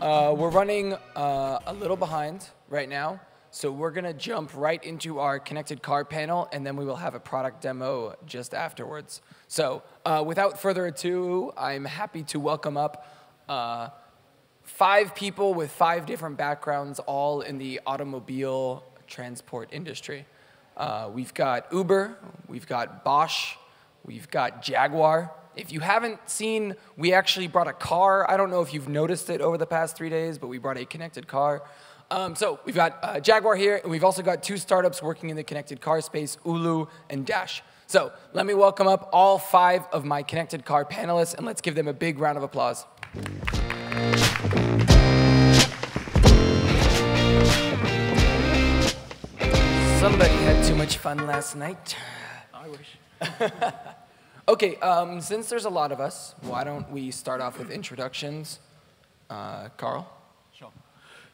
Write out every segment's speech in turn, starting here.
We're running a little behind right now, so we're going to jump right into our connected car panel, and then we will have a product demo just afterwards. So without further ado, I'm happy to welcome up 5 people with 5 different backgrounds, all in the automobile transport industry. We've got Uber, we've got Bosch, we've got Jaguar. If you haven't seen, we actually brought a car. I don't know if you've noticed it over the past 3 days, but we brought a connected car. So we've got Jaguar here, and we've also got 2 startups working in the connected car space, Ulu and Dash. So let me welcome up all 5 of my connected car panelists, and let's give them a big round of applause. Somebody had too much fun last night. I wish. Okay, since there's a lot of us, why don't we start off with introductions? Carl? Sure.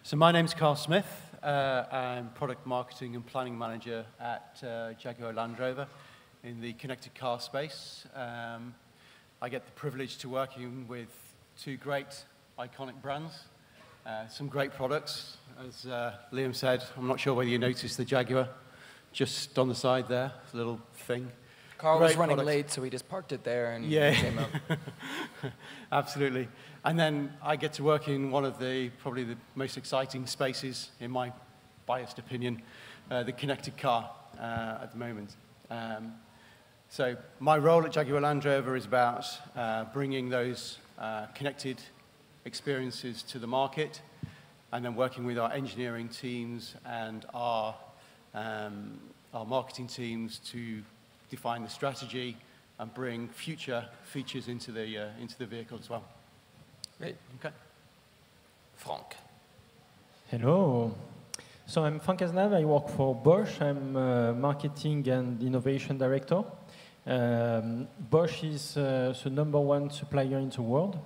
So my name's Carl Smith. I'm Product Marketing and Planning Manager at Jaguar Land Rover in the connected car space. I get the privilege to working with 2 great iconic brands, some great products. As Liam said, I'm not sure whether you noticed the Jaguar just on the side there, little thing. Carl was running late, so we just parked it there and came up. Absolutely. And then I get to work in one of the, probably the most exciting spaces, in my biased opinion, the connected car at the moment. So my role at Jaguar Land Rover is about bringing those connected experiences to the market, and then working with our engineering teams and our marketing teams to define the strategy and bring future features into the vehicle as well. Great. Okay. Franck. Hello. So I'm Franck Esnault. I work for Bosch. I'm marketing and innovation director. Bosch is the #1 supplier in the world.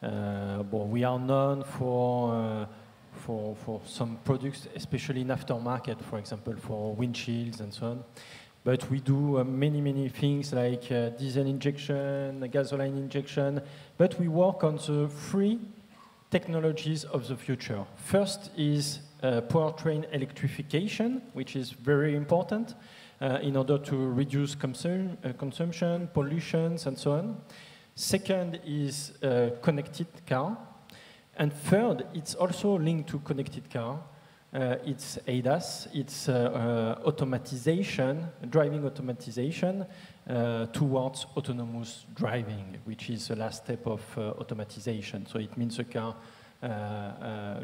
But we are known for some products, especially in aftermarket, for example, for windshields and so on. But we do many things like diesel injection, gasoline injection. But we work on the 3 technologies of the future. First is powertrain electrification, which is very important in order to reduce consumption, pollution, and so on. Second is connected car. And third, it's also linked to connected car. It's ADAS, it's automatization, driving automatization towards autonomous driving, which is the last step of automatization. So it means the car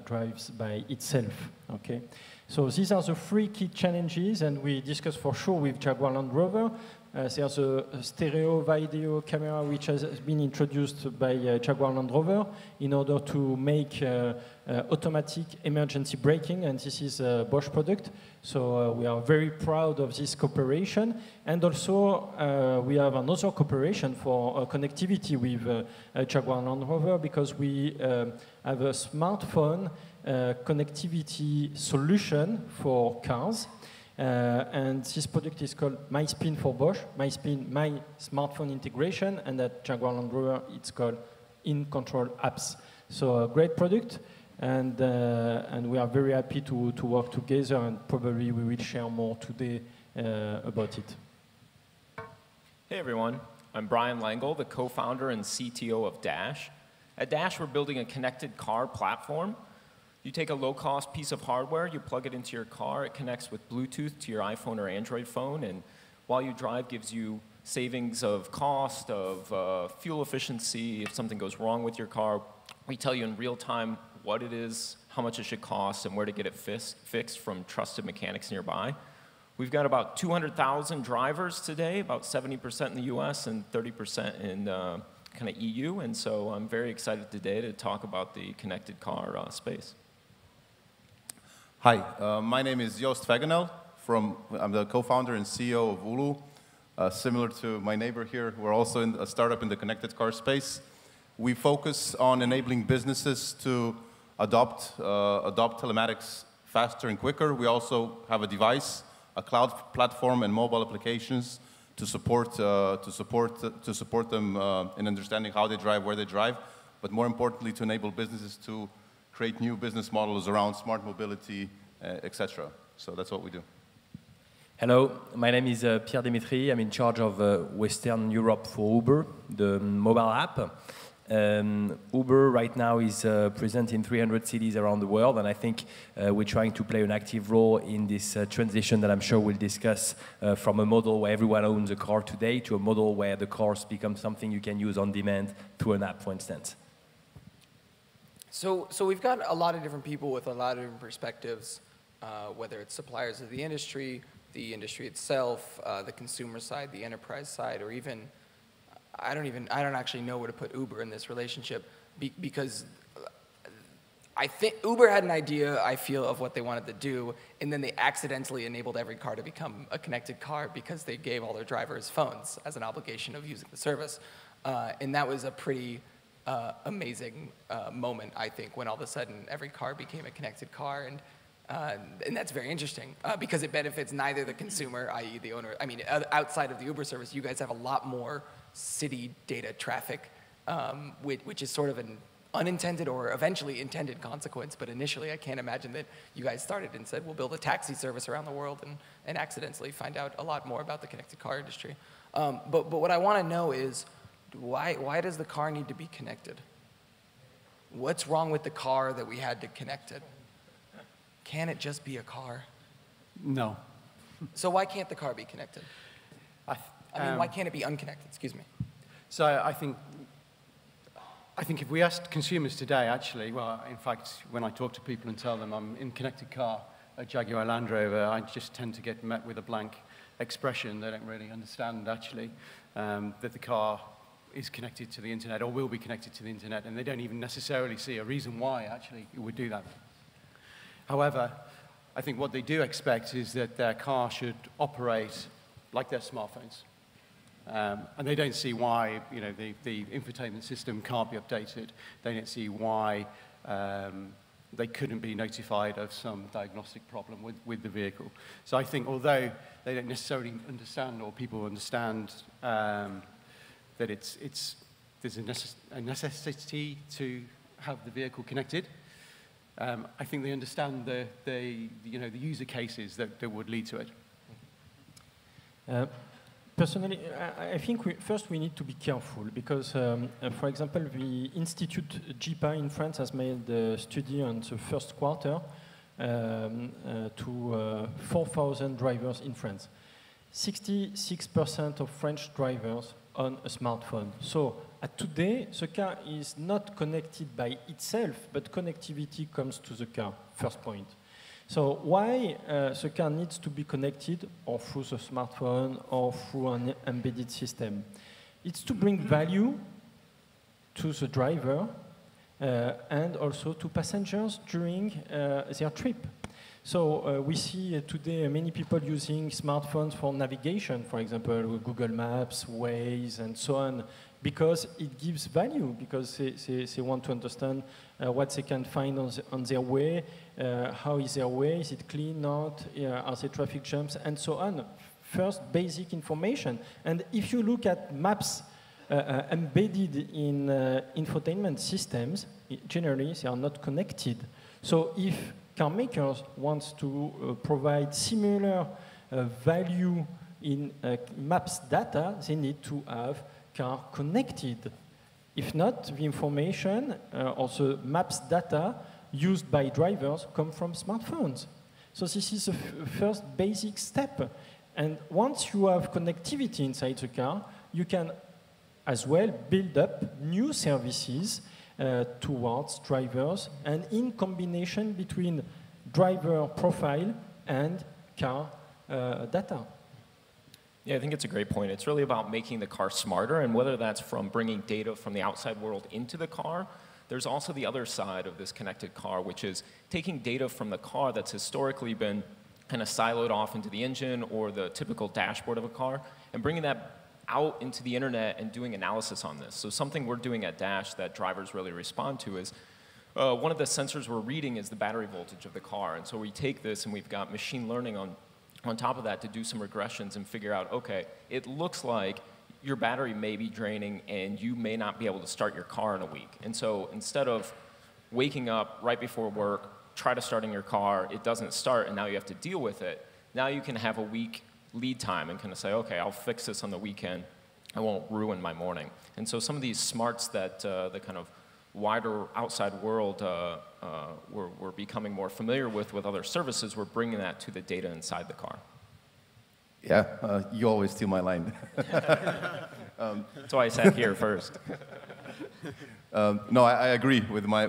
drives by itself, okay? So these are the 3 key challenges, and we discussed for sure with Jaguar Land Rover. There's a stereo video camera which has been introduced by Jaguar Land Rover in order to make automatic emergency braking, and this is a Bosch product. So we are very proud of this cooperation. And also we have another cooperation for connectivity with Jaguar Land Rover, because we have a smartphone connectivity solution for cars. And this product is called MySpin for Bosch. MySpin, my smartphone integration, and at Jaguar Land Rover, it's called In Control Apps. So a great product, and we are very happy to work together, and probably we will share more today about it. Hey everyone, I'm Brian Langel, the co-founder and CTO of Dash. At Dash, we're building a connected car platform. You take a low-cost piece of hardware, you plug it into your car, it connects with Bluetooth to your iPhone or Android phone, and while you drive, gives you savings of cost, of fuel efficiency. If something goes wrong with your car, we tell you in real time what it is, how much it should cost, and where to get it fixed from trusted mechanics nearby. We've got about 200,000 drivers today, about 70% in the US and 30% in kind of EU, and so I'm very excited today to talk about the connected car space. Hi, my name is Joost Faganel. I'm the co-founder and CEO of Ulu. Similar to my neighbor here, we're also in a startup in the connected car space. We focus on enabling businesses to adopt telematics faster and quicker. We also have a device, a cloud platform, and mobile applications to support them in understanding how they drive, where they drive, but more importantly, to enable businesses to create new business models around smart mobility, etc. So that's what we do. Hello, my name is Pierre Demetri. I'm in charge of Western Europe for Uber, the mobile app. Uber right now is present in 300 cities around the world, and I think we're trying to play an active role in this transition that I'm sure we'll discuss from a model where everyone owns a car today to a model where the cars become something you can use on demand through an app, for instance. So we've got a lot of different people with a lot of different perspectives, whether it's suppliers of the industry itself, the consumer side, the enterprise side, or even I don't actually know where to put Uber in this relationship because I think Uber had an idea, I feel, of what they wanted to do, and then they accidentally enabled every car to become a connected car because they gave all their drivers phones as an obligation of using the service. And that was a pretty amazing moment, I think, when all of a sudden every car became a connected car. And that's very interesting because it benefits neither the consumer, i.e. the owner. I mean, outside of the Uber service, you guys have a lot more city data traffic, which is sort of an unintended or eventually intended consequence, but initially I can't imagine that you guys started and said, we'll build a taxi service around the world and accidentally find out a lot more about the connected car industry. But what I want to know is, why does the car need to be connected? What's wrong with the car that we had to connect it? Can it just be a car? No. So why can't the car be connected? I mean, why can't it be unconnected? Excuse me. So I think if we asked consumers today, actually, well, in fact, when I talk to people and tell them I'm in connected car at Jaguar Land Rover, I just tend to get met with a blank expression. They don't really understand, actually, that the car is connected to the internet or will be connected to the internet, and they don't even necessarily see a reason why, actually, it would do that. However, I think what they do expect is that their car should operate like their smartphones. And they don't see why, you know, the infotainment system can't be updated. They don't see why they couldn't be notified of some diagnostic problem with the vehicle. So I think although they don't necessarily understand, or people understand that there's a necessity to have the vehicle connected, I think they understand the user cases that would lead to it. Personally, I think first we need to be careful because, for example, the Institute GIPA in France has made a study on the first quarter to 4,000 drivers in France. 66% of French drivers own a smartphone. So today, the car is not connected by itself, but connectivity comes to the car, first point. So why the car needs to be connected, or through the smartphone, or through an embedded system? It's to bring value to the driver and also to passengers during their trip. So we see today many people using smartphones for navigation, for example, Google Maps, Waze, and so on, because it gives value, because they want to understand what they can find on their way, how is their way, is it clean, not, are there traffic jams, and so on. First, basic information. And if you look at maps embedded in infotainment systems, generally they are not connected. So if car makers want to provide similar value in maps data, they need to have car connected. If not, the information, also maps data used by drivers, come from smartphones. So this is the first basic step. And once you have connectivity inside the car, you can as well build up new services towards drivers, and in combination between driver profile and car data. Yeah, I think it's a great point. It's really about making the car smarter, and whether that's from bringing data from the outside world into the car. There's also the other side of this connected car, which is taking data from the car that's historically been kind of siloed off into the engine or the typical dashboard of a car, and bringing that out into the internet and doing analysis on this. So something we're doing at Dash that drivers really respond to is, one of the sensors we're reading is the battery voltage of the car, and so we take this and we've got machine learning on top of that to do some regressions and figure out, okay, it looks like your battery may be draining and you may not be able to start your car in a week. And so instead of waking up right before work, try to starting your car, it doesn't start, and now you have to deal with it. Now you can have a week lead time and kind of say, okay, I'll fix this on the weekend. I won't ruin my morning. And so some of these smarts that the kind of wider outside world we're becoming more familiar with other services, we're bringing that to the data inside the car. Yeah, you always steal my line. That's why I sat here first. No, I agree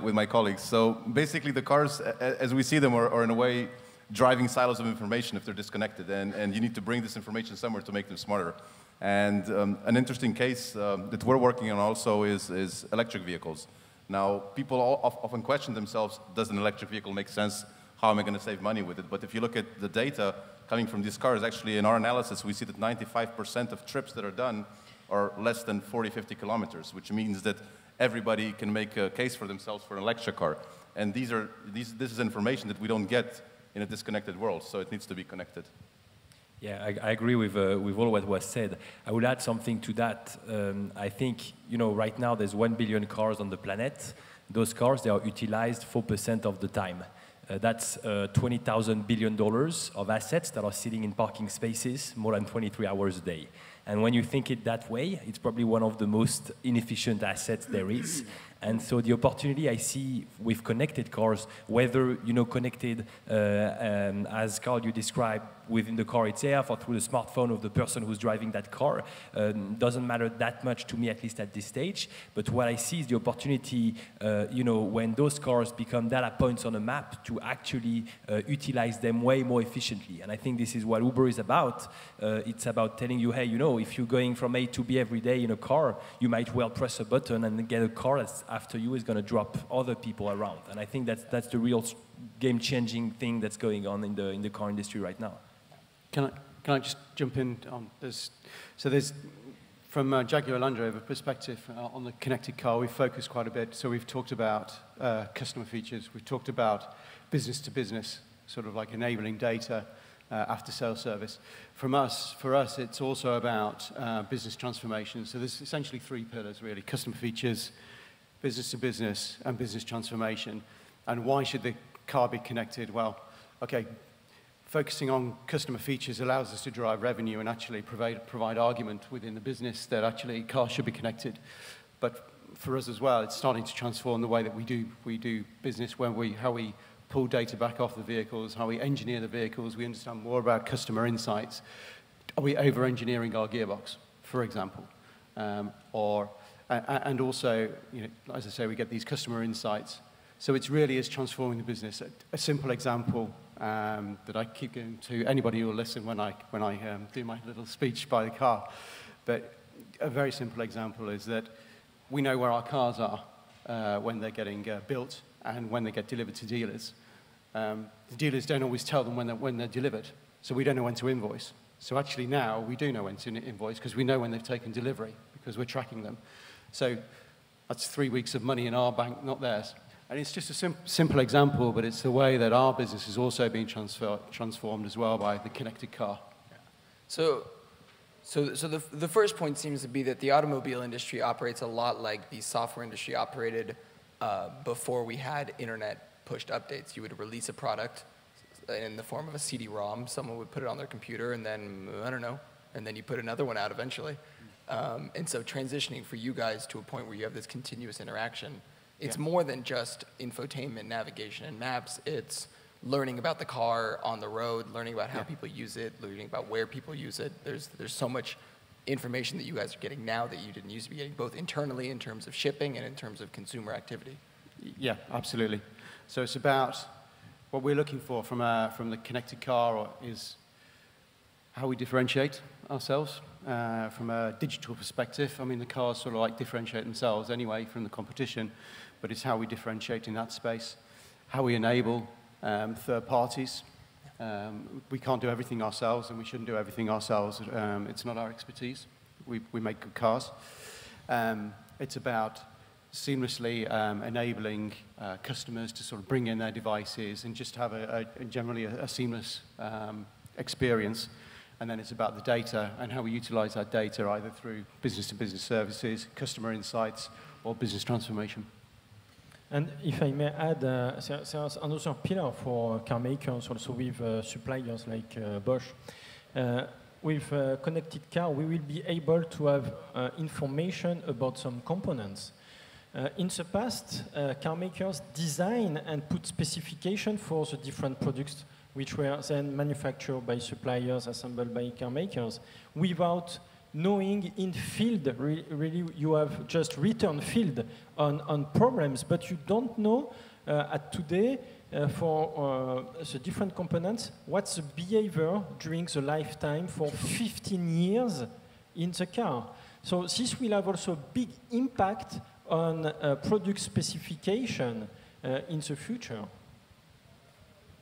with my colleagues. So basically the cars, as we see them, are in a way driving silos of information if they're disconnected. And you need to bring this information somewhere to make them smarter. And an interesting case that we're working on also is electric vehicles. Now, people often question themselves, does an electric vehicle make sense? How am I going to save money with it? But if you look at the data coming from these cars, actually in our analysis, we see that 95% of trips that are done are less than 40, 50 kilometers, which means that everybody can make a case for themselves for an electric car. And this is information that we don't get in a disconnected world, so it needs to be connected. Yeah, I agree with all what was said. I would add something to that. I think, you know, right now there's 1 billion cars on the planet. Those cars, they are utilized 4% of the time. That's $20,000 billion of assets that are sitting in parking spaces more than 23 hours a day. And when you think it that way, it's probably one of the most inefficient assets there is. And so the opportunity I see with connected cars, whether, you know, connected, as Carl, you described, within the car itself or through the smartphone of the person who's driving that car, doesn't matter that much to me, at least at this stage. But what I see is the opportunity, you know, when those cars become data points on a map, to actually utilize them way more efficiently. And I think this is what Uber is about. It's about telling you, hey, you know, if you're going from A to B every day in a car, you might well press a button and get a car that's after you is going to drop other people around. And I think that's the real game-changing thing that's going on in the car industry right now. Can I just jump in on this? So there's, from a Jaguar Land Rover perspective, on the connected car, we've focused quite a bit. So we've talked about customer features. We've talked about business-to-business, sort of like enabling data, after-sales service. For us, it's also about business transformation. So there's essentially three pillars, really: customer features, business-to-business, and business transformation. And why should the car be connected? Well, okay. Focusing on customer features allows us to drive revenue and actually provide argument within the business that actually cars should be connected. But for us as well, it's starting to transform the way that we do business, when how we pull data back off the vehicles, how we engineer the vehicles. We understand more about customer insights. Are we over-engineering our gearbox, for example? And also, you know, as I say, we get these customer insights. So it really is transforming the business. A simple example that I keep going to, anybody who will listen when I do my little speech by the car. But a very simple example is that we know where our cars are when they're getting built and when they get delivered to dealers. The dealers don't always tell them when they're delivered, so we don't know when to invoice. So actually now we do know when to invoice, because we know when they've taken delivery, because we're tracking them. So that's 3 weeks of money in our bank, not theirs. And it's just a simple example, but it's the way that our business is also being transformed as well by the connected car. Yeah. So the first point seems to be that the automobile industry operates a lot like the software industry operated before we had internet-pushed updates. You would release a product in the form of a CD-ROM. Someone would put it on their computer, and then, I don't know, and then you put another one out eventually. And so transitioning for you guys to a point where you have this continuous interaction, it's more than just infotainment, navigation, and maps. It's learning about the car on the road, learning about how people use it, learning about where people use it. There's so much information that you guys are getting now that you didn't used to be getting, both internally in terms of shipping and in terms of consumer activity. Yeah, absolutely. So it's about what we're looking for from the connected car, or is how we differentiate ourselves from a digital perspective. I mean, the cars sort of like differentiate themselves anyway from the competition, but it's how we differentiate in that space, how we enable third parties. We can't do everything ourselves, and we shouldn't do everything ourselves. It's not our expertise. We make good cars. It's about seamlessly enabling customers to sort of bring in their devices and just have generally a seamless experience. And then it's about the data and how we utilize that data, either through business-to-business services, customer insights, or business transformation. And if I may add, there's another pillar for car makers also with suppliers like Bosch. With connected car, we will be able to have information about some components. In the past, car makers design and put specification for the different products which were then manufactured by suppliers, assembled by car makers, without knowing in field, really you have just written field on problems, but you don't know at today for the different components, what's the behavior during the lifetime for 15 years in the car. So this will have also a big impact on product specification in the future.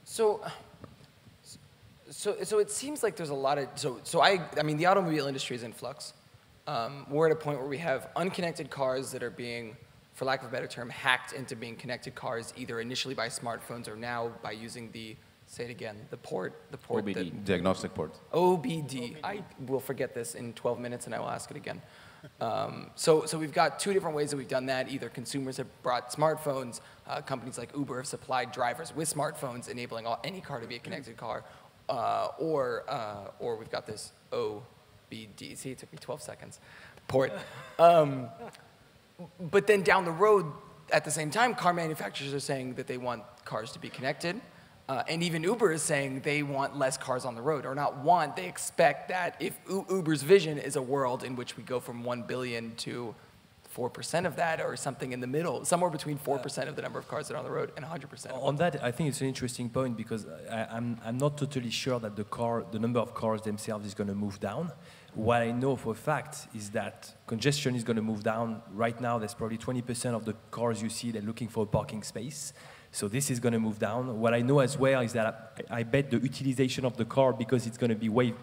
So it seems like there's a lot of, I mean, the automobile industry is in flux. We're at a point where we have unconnected cars that are being, for lack of a better term, hacked into being connected cars, either initially by smartphones or now by using the, say it again, the port. OBD, diagnostic port. OBD. I will forget this in 12 minutes and I will ask it again. So we've got two different ways that we've done that. Either consumers have brought smartphones, companies like Uber have supplied drivers with smartphones, enabling any car to be a connected car, or we've got this OBD. See, it took me 12 seconds. Port. But then down the road, at the same time, car manufacturers are saying that they want cars to be connected. And even Uber is saying they want less cars on the road, or not want, they expect that if Uber's vision is a world in which we go from 1 billion to 4% of that, or something in the middle, somewhere between 4% of the number of cars that are on the road and 100%. On that, I think it's an interesting point, because I'm not totally sure that the number of cars themselves is going to move down. What I know for a fact is that congestion is going to move down. Right now, there's probably 20% of the cars you see, they're looking for a parking space. So this is going to move down. What I know as well is that I bet the utilization of the car, because it's going to be way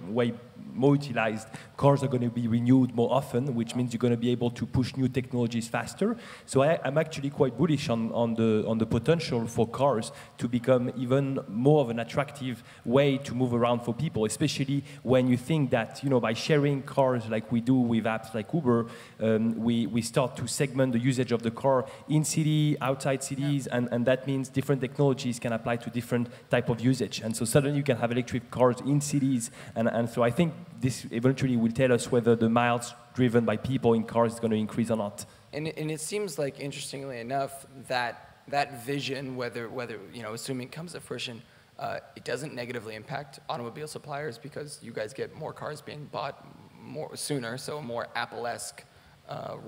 more utilized, cars are going to be renewed more often, which means you're going to be able to push new technologies faster. So I'm actually quite bullish on the potential for cars to become even more of an attractive way to move around for people, especially when you think that, you know, by sharing cars like we do with apps like Uber, we start to segment the usage of the car in city, outside cities, yeah. and that means different technologies can apply to different type of usage. And so suddenly you can have electric cars in cities, and so I think this eventually will tell us whether the miles driven by people in cars is going to increase or not. And it seems like, interestingly enough, that vision, whether you know, assuming it comes to fruition, it doesn't negatively impact automobile suppliers, because you guys get more cars being bought more sooner, so a more Apple-esque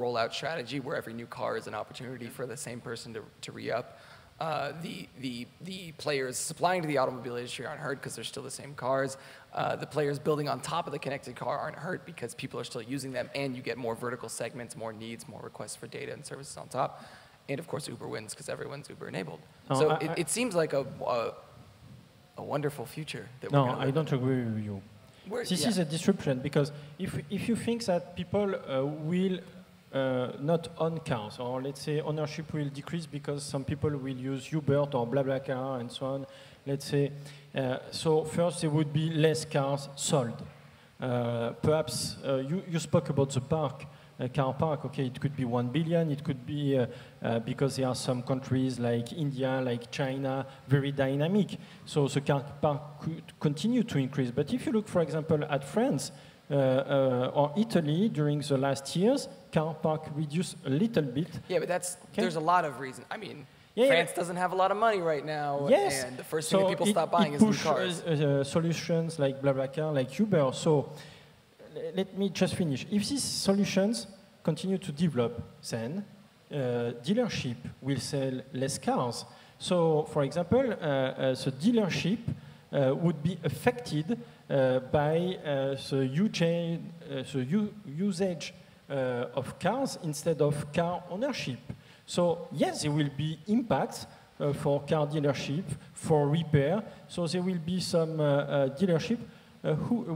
rollout strategy where every new car is an opportunity for the same person to re-up. The players supplying to the automobile industry aren't hurt because they're still the same cars. The players building on top of the connected car aren't hurt because people are still using them, and you get more vertical segments, more needs, more requests for data and services on top. And of course, Uber wins because everyone's Uber enabled. No, so it seems like a wonderful future. That no, I don't agree with you. This is a disruption, because if you think that people will not on cars, or let's say ownership will decrease because some people will use Uber or BlaBlaCar and so on, let's say. So first there would be less cars sold. Perhaps you spoke about the park, car park. Okay, it could be 1 billion, it could be because there are some countries like India, like China, very dynamic. So the car park could continue to increase. But if you look, for example, at France, or Italy during the last years, car park reduced a little bit. Yeah, but that's, there's a lot of reason. I mean, France doesn't have a lot of money right now, and the first thing that people stop buying is new cars. Solutions like BlaBlaCar, like Uber. So let me just finish. If these solutions continue to develop, then dealership will sell less cars. So, for example, the dealership would be affected by the usage of cars instead of car ownership. So yes, there will be impacts for car dealership, for repair. So there will be some dealership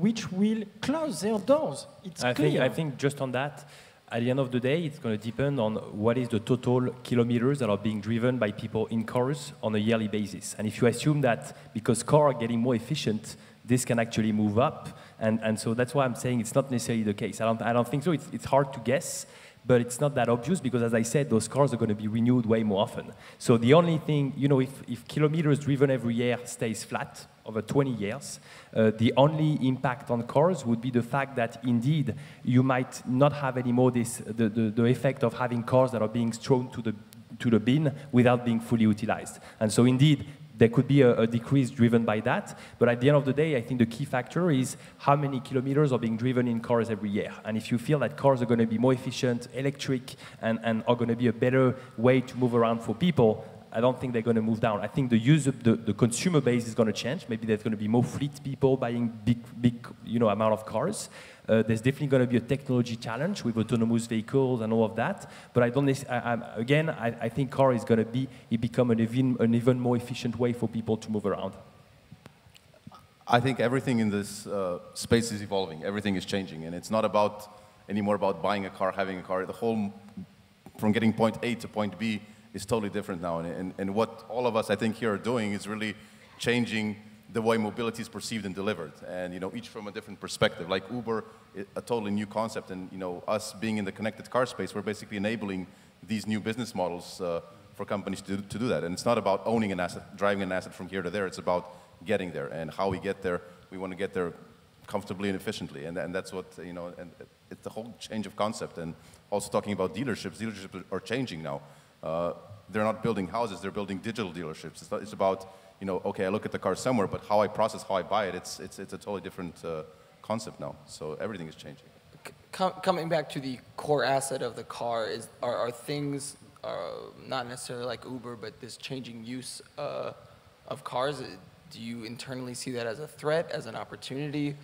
which will close their doors. It's clear. I think just on that, at the end of the day, it's going to depend on what is the total kilometers that are being driven by people in cars on a yearly basis. And if you assume that because cars are getting more efficient, this can actually move up. And so that's why I'm saying it's not necessarily the case. I don't think so. It's hard to guess. but it's not that obvious because, as I said, those cars are going to be renewed way more often. So the only thing, you know, if kilometers driven every year stays flat over 20 years, the only impact on cars would be the fact that, indeed, you might not have anymore this, the effect of having cars that are being thrown to the bin without being fully utilized. And so, indeed, there could be a decrease driven by that, but at the end of the day, I think the key factor is how many kilometers are being driven in cars every year. And if you feel that cars are going to be more efficient, electric, and are going to be a better way to move around for people, I don't think they're going to move down. I think the user, the consumer base is going to change. Maybe there's going to be more fleet people buying big, you know, amount of cars. There's definitely going to be a technology challenge with autonomous vehicles and all of that. But I don't. I think car is going to become an even more efficient way for people to move around. I think everything in this space is evolving. Everything is changing, and it's not anymore about buying a car, having a car. The whole from getting point A to point B is totally different now. And what all of us, I think, here are doing is really changing the way mobility is perceived and delivered, and you know, each from a different perspective. Like Uber, a totally new concept, and you know, us being in the connected car space, we're basically enabling these new business models for companies to do that. And it's not about owning an asset, driving an asset from here to there. It's about getting there, and how we get there. We want to get there comfortably and efficiently, and that's what, you know. And it's the whole change of concept. And also talking about dealerships. Dealerships are changing now. They're not building houses. They're building digital dealerships. It's about, you know, okay, I look at the car somewhere, but how I process, how I buy it, it's a totally different concept now. So everything is changing. Coming back to the core asset of the car, are things not necessarily like Uber, but this changing use of cars, do you internally see that as a threat, as an opportunity?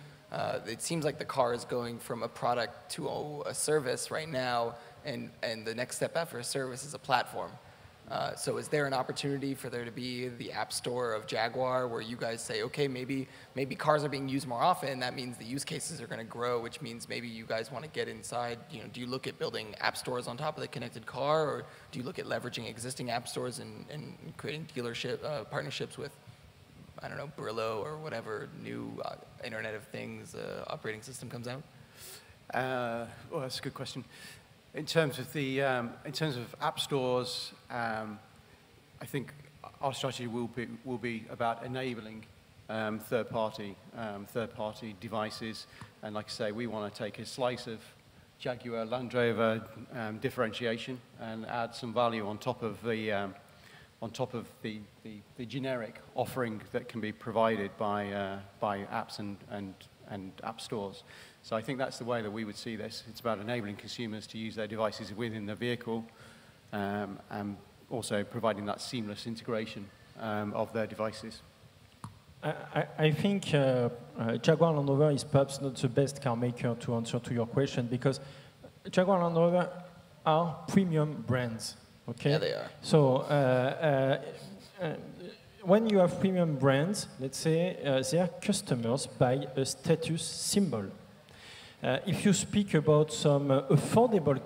It seems like the car is going from a product to a service right now, and the next step after a service is a platform. So is there an opportunity for there to be the app store of Jaguar where you guys say, okay, maybe cars are being used more often, that means the use cases are going to grow, which means maybe you guys want to get inside, you know, do you look at building app stores on top of the connected car, or do you look at leveraging existing app stores and creating dealership partnerships with, I don't know, Brillo or whatever new Internet of Things operating system comes out? Well, that's a good question. In terms of the app stores, I think our strategy will be about enabling third party devices, and like I say, we want to take a slice of Jaguar Land Rover differentiation and add some value on top of the generic offering that can be provided by apps and app stores. So I think that's the way that we would see this. It's about enabling consumers to use their devices within the vehicle, and also providing that seamless integration of their devices. I think Jaguar Land Rover is perhaps not the best car maker to answer to your question, because Jaguar Land Rover are premium brands. Okay? Yeah, they are. So when you have premium brands, let's say their customers buy a status symbol. If you speak about some affordable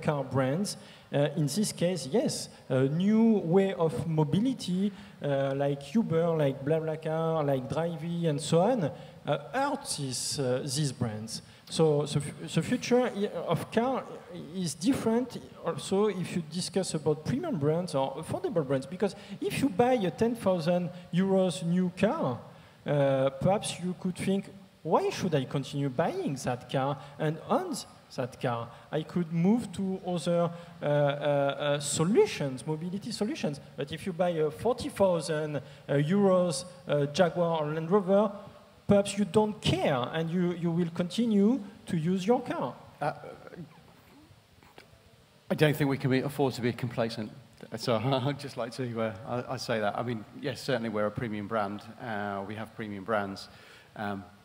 car brands, in this case, yes, a new way of mobility like Uber, like BlaBlaCar, like Drivy, and so on, hurt these brands. So the future of car is different also if you discuss about premium brands or affordable brands, because if you buy a 10,000 euros new car, perhaps you could think, why should I continue buying that car and own that car? I could move to other solutions, mobility solutions. But if you buy a 40,000 euros Jaguar or Land Rover, perhaps you don't care and you will continue to use your car. I don't think we can afford to be complacent. So I'd just like to I say that. I mean, yes, certainly we're a premium brand. We have premium brands.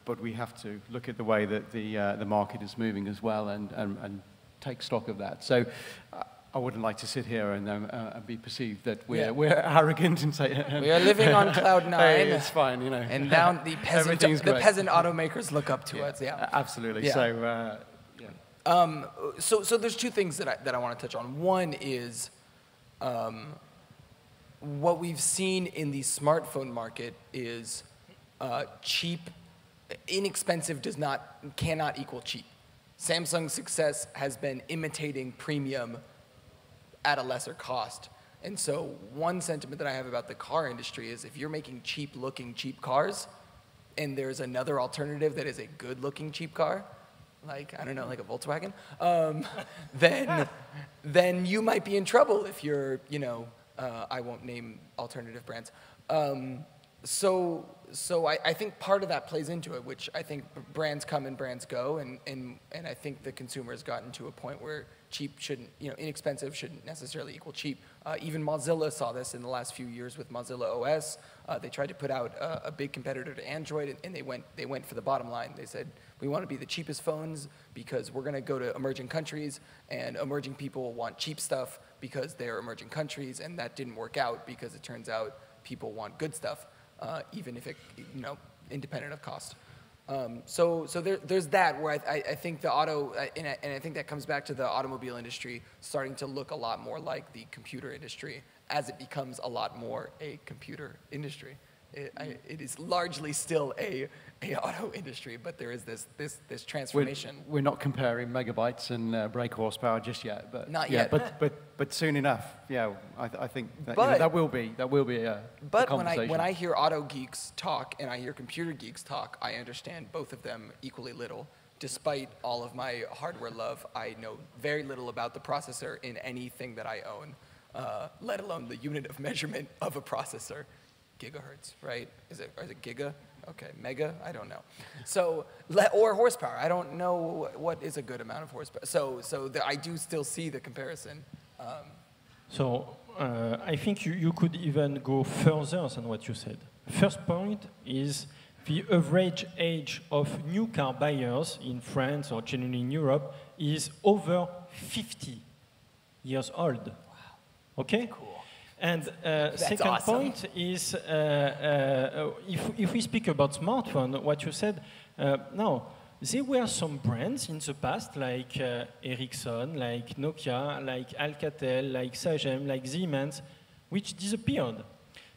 But we have to look at the way that the market is moving as well, and take stock of that. So I wouldn't like to sit here and be perceived that we're arrogant and say we are living on cloud nine. Hey, it's fine, you know. And now the peasant automakers look up to us. Yeah, absolutely. Yeah. So so there's two things that I want to touch on. One is what we've seen in the smartphone market is cheap. Inexpensive cannot equal cheap. Samsung's success has been imitating premium at a lesser cost. And so one sentiment that I have about the car industry is if you're making cheap-looking cheap cars and there's another alternative that is a good-looking cheap car, like, I don't know, like a Volkswagen, then you might be in trouble if you're, you know, I won't name alternative brands. So I think part of that plays into it, which I think brands come and brands go, and I think the consumer has gotten to a point where cheap shouldn't, you know, inexpensive shouldn't necessarily equal cheap. Even Mozilla saw this in the last few years with Mozilla OS. They tried to put out a big competitor to Android, and they went for the bottom line. They said, we want to be the cheapest phones because we're going to go to emerging countries, and emerging people want cheap stuff because they're emerging countries, and that didn't work out because it turns out people want good stuff. Even if it, you know, independent of cost. So there's that where I think the auto, and I think that comes back to the automobile industry starting to look a lot more like the computer industry as it becomes a lot more a computer industry. It is largely still a auto industry, but there is this transformation. We're not comparing megabytes and brake horsepower just yet, but not yet. But soon enough, yeah. I think that, but, you know, that will be a conversation. When I hear auto geeks talk and I hear computer geeks talk, I understand both of them equally little. Despite all of my hardware love, I know very little about the processor in anything that I own, let alone the unit of measurement of a processor. Gigahertz, right? Is it giga? Okay, mega? I don't know. So, or horsepower. I don't know what is a good amount of horsepower. So I do still see the comparison. So I think you could even go further than what you said. First point is the average age of new car buyers in France or generally in Europe is over 50 years old. Wow. Okay? Cool. And second awesome. Point is, if we speak about smartphone, what you said, no, there were some brands in the past like Ericsson, like Nokia, like Alcatel, like Sagem, like Siemens, which disappeared.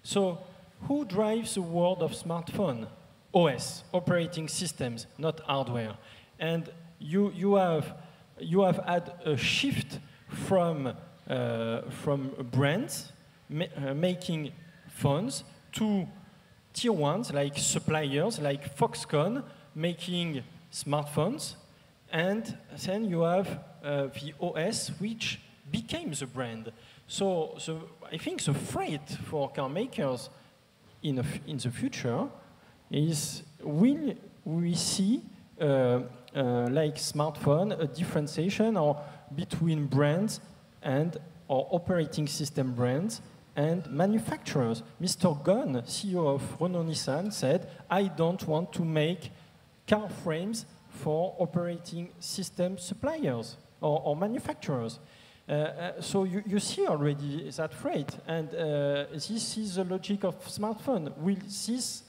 So who drives the world of smartphone? OS, operating systems, not hardware. And you have had a shift from brands making phones to tier ones like suppliers like Foxconn making smartphones, and then you have the OS which became the brand. So I think the freight for car makers in the future is, will we see like smartphone a differentiation or between brands and or operating system brands and manufacturers? Mr. Gunn, CEO of Renault-Nissan, said, I don't want to make car frames for operating system suppliers or manufacturers. So you see already that freight, and this is the logic of smartphone. Will this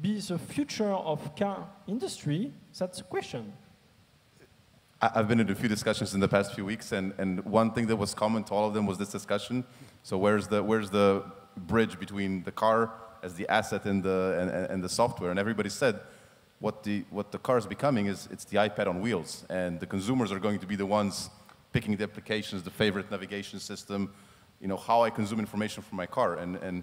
be the future of car industry? That's the question. I've been in a few discussions in the past few weeks, and one thing that was common to all of them was this discussion. So where's the bridge between the car as the asset and the software? And everybody said what the car is becoming is it's the iPad on wheels, and the consumers are going to be the ones picking the applications, the favorite navigation system, you know, how I consume information from my car, and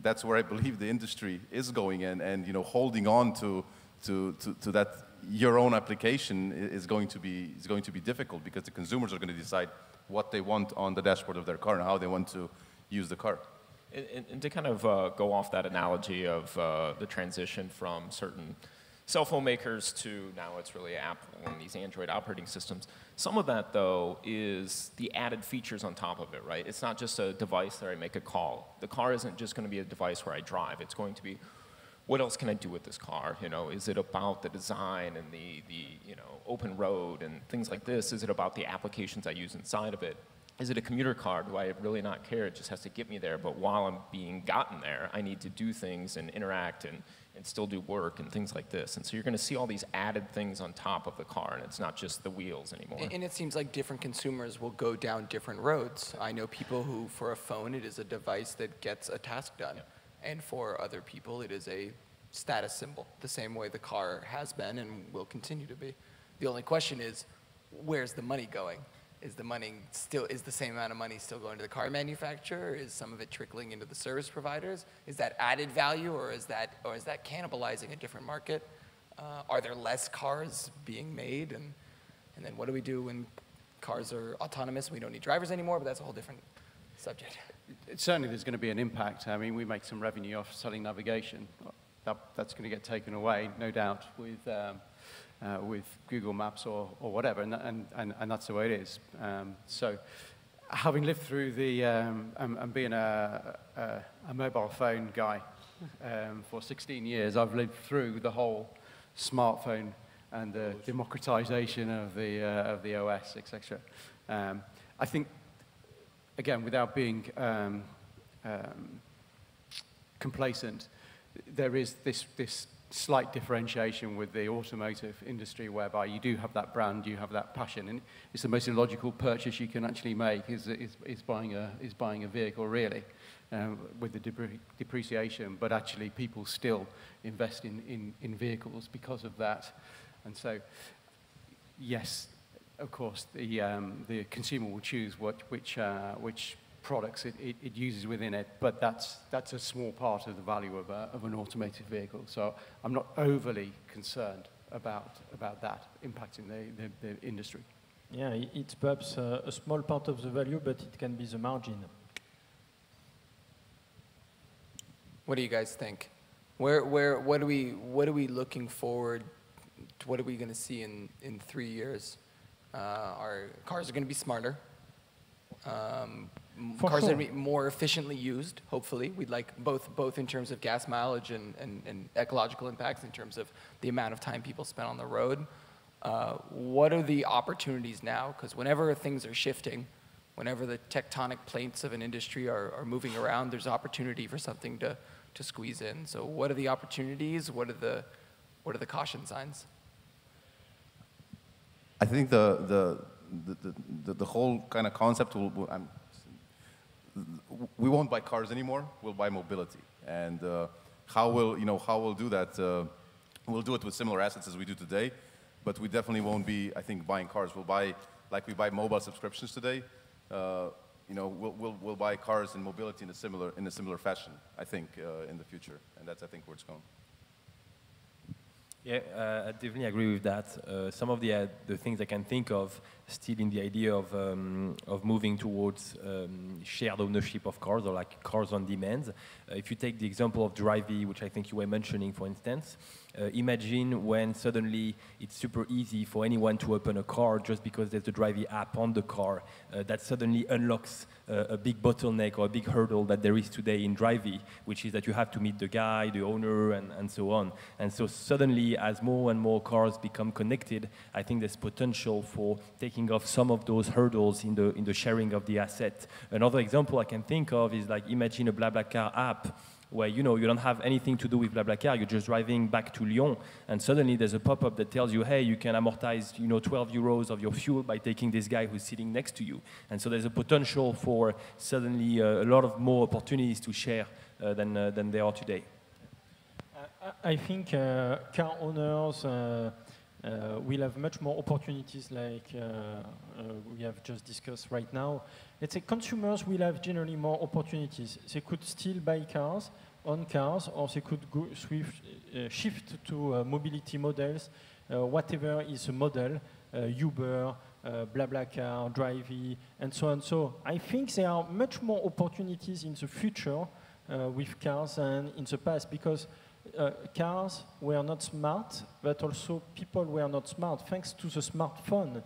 that's where I believe the industry is going, and you know, holding on to that. Your own application is going to be difficult because the consumers are going to decide what they want on the dashboard of their car and how they want to use the car. And to kind of go off that analogy of the transition from certain cell phone makers to now it's really Apple and these Android operating systems, some of that, though, is the added features on top of it, right? It's not just a device that I make a call. The car isn't just going to be a device where I drive. It's going to be, what else can I do with this car? You know, is it about the design and the you know, open road and things like this? Is it about the applications I use inside of it? Is it a commuter car? Do I really not care? It just has to get me there. But while I'm being gotten there, I need to do things and interact and still do work and things like this. And so you're going to see all these added things on top of the car, and it's not just the wheels anymore. And it seems like different consumers will go down different roads. I know people who, for a phone, it is a device that gets a task done. Yeah. And for other people, it is a status symbol, the same way the car has been and will continue to be. The only question is, where's the money going? Is the money still, is the same amount of money still going to the car manufacturer? Is some of it trickling into the service providers? Is that added value, or is that cannibalizing a different market? Are there less cars being made? And then what do we do when cars are autonomous and we don't need drivers anymore? But that's a whole different subject. Certainly there's going to be an impact. I mean, we make some revenue off selling navigation. That's going to get taken away, no doubt, with Google Maps or whatever, and that's the way it is. So having lived through the, and being a mobile phone guy for 16 years, I've lived through the whole smartphone and the democratization of the OS, etc. I think, again, without being complacent, there is this slight differentiation with the automotive industry, whereby you do have that brand, you have that passion, and it's the most illogical purchase you can actually make is buying a vehicle, really, with the depreciation. But actually, people still invest in vehicles because of that. And so, yes, of course, the consumer will choose which products it uses within it, but that's a small part of the value of an automated vehicle. So I'm not overly concerned about that impacting the industry. Yeah, it's perhaps a small part of the value, but it can be the margin. What do you guys think? What are we looking forward to? What are we going to see in 3 years? Our cars are going to be smarter. Cars are going to be more efficiently used, hopefully. We'd like both in terms of gas mileage and ecological impacts, in terms of the amount of time people spend on the road. What are the opportunities now? Because whenever things are shifting, whenever the tectonic plates of an industry are moving around, there's opportunity for something to squeeze in. So what are the opportunities? What are the caution signs? I think the whole kind of concept we won't buy cars anymore. We'll buy mobility, and how we'll do that. We'll do it with similar assets as we do today, but we definitely won't be, I think, buying cars. We'll buy, like we buy mobile subscriptions today. We'll buy cars and mobility in a similar fashion, I think, in the future, and that's, I think, where it's going. Yeah, I definitely agree with that. Some of the things I can think of still in the idea of moving towards shared ownership of cars, or like cars on demand. If you take the example of Drivy, which I think you were mentioning, for instance, imagine when suddenly it's super easy for anyone to open a car just because there's the Drivy app on the car. That suddenly unlocks a big bottleneck or a big hurdle that there is today in Drivy, which is that you have to meet the guy, the owner, and so on. And so suddenly, as more and more cars become connected, I think there's potential for taking off some of those hurdles in the sharing of the asset. Another example I can think of is, like, imagine a BlaBlaCar app, where you don't have anything to do with BlaBlaCar, you're just driving back to Lyon, and suddenly there's a pop-up that tells you, hey, you can amortize 12 euros of your fuel by taking this guy who's sitting next to you. And so there's a potential for suddenly a lot of more opportunities to share than there are today. I think car owners will have much more opportunities, like we have just discussed right now. Let's say consumers will have generally more opportunities. They could still buy cars, own cars, or they could shift to mobility models, whatever is the model, Uber, BlaBlaCar, Drivy, and so on. So I think there are much more opportunities in the future with cars than in the past, because cars were not smart, but also people were not smart. Thanks to the smartphone,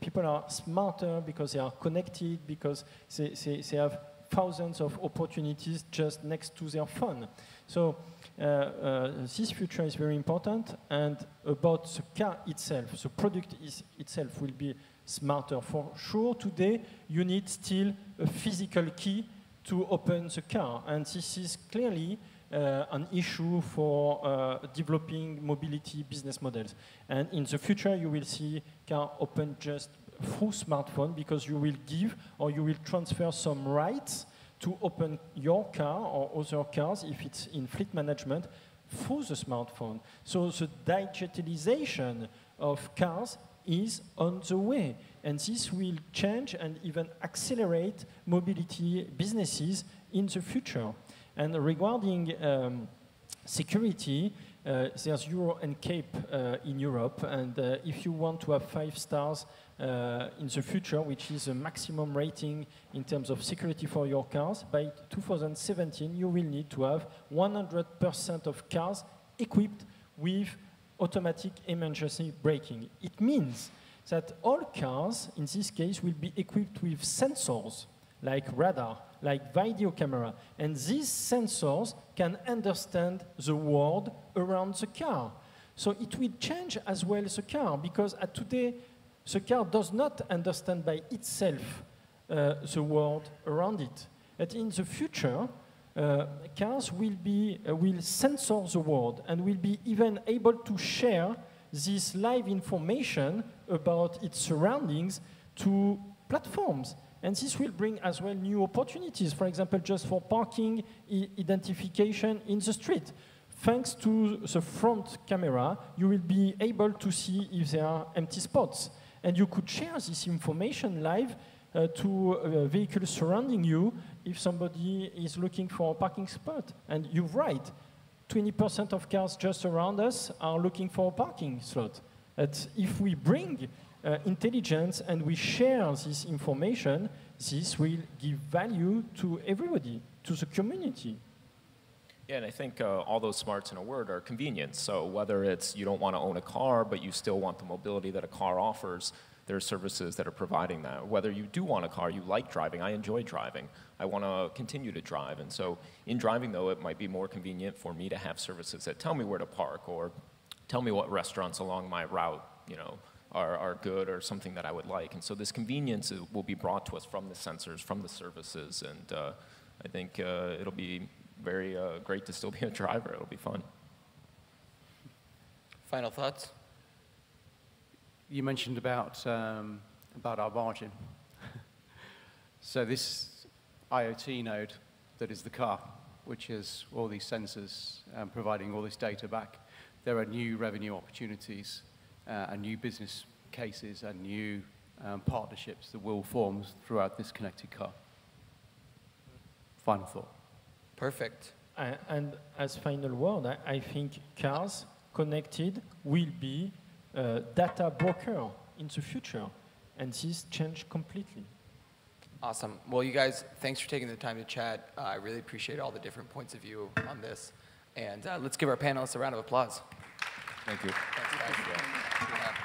people are smarter because they are connected, because they have thousands of opportunities just next to their phone. So this future is very important, and about the car itself, the product itself will be smarter. For sure, today you need still a physical key to open the car, and this is clearly an issue for developing mobility business models. And in the future, you will see car open just through smartphone, because you will give or you will transfer some rights to open your car or other cars, if it's in fleet management, through the smartphone. So the digitalization of cars is on the way. And this will change and even accelerate mobility businesses in the future. And regarding security, there's Euro NCAP in Europe, and if you want to have 5 stars in the future, which is a maximum rating in terms of security for your cars, by 2017 you will need to have 100% of cars equipped with automatic emergency braking. It means that all cars, in this case, will be equipped with sensors, like radar, like video camera. And these sensors can understand the world around the car. So it will change as well the car, because at today, the car does not understand by itself the world around it. But in the future, cars will sensor the world and will be even able to share this live information about its surroundings to platforms. And this will bring as well new opportunities, for example, just for parking identification in the street. Thanks to the front camera, you will be able to see if there are empty spots. And you could share this information live to vehicles surrounding you if somebody is looking for a parking spot. And you're right, 20% of cars just around us are looking for a parking slot. But if we bring intelligence and we share this information, this will give value to everybody, to the community. Yeah, and I think all those smarts in a word are convenience. So whether it's you don't want to own a car, but you still want the mobility that a car offers, there are services that are providing that. Whether you do want a car, you like driving, I enjoy driving, I want to continue to drive. And so in driving, though, it might be more convenient for me to have services that tell me where to park or tell me what restaurants along my route, you know, are good or something that I would like. And so this convenience will be brought to us from the sensors, from the services, and I think it'll be very great to still be a driver. It'll be fun. Final thoughts? You mentioned about our margin. So this IoT node that is the car, which is all these sensors providing all this data back, there are new revenue opportunities and new business cases and new partnerships that will form throughout this connected car. Final thought. Perfect. And as final word, I think cars connected will be a data broker in the future, and this changed completely. Awesome. Well, you guys, thanks for taking the time to chat. I really appreciate all the different points of view on this, and let's give our panelists a round of applause. Thank you. Thanks, guys.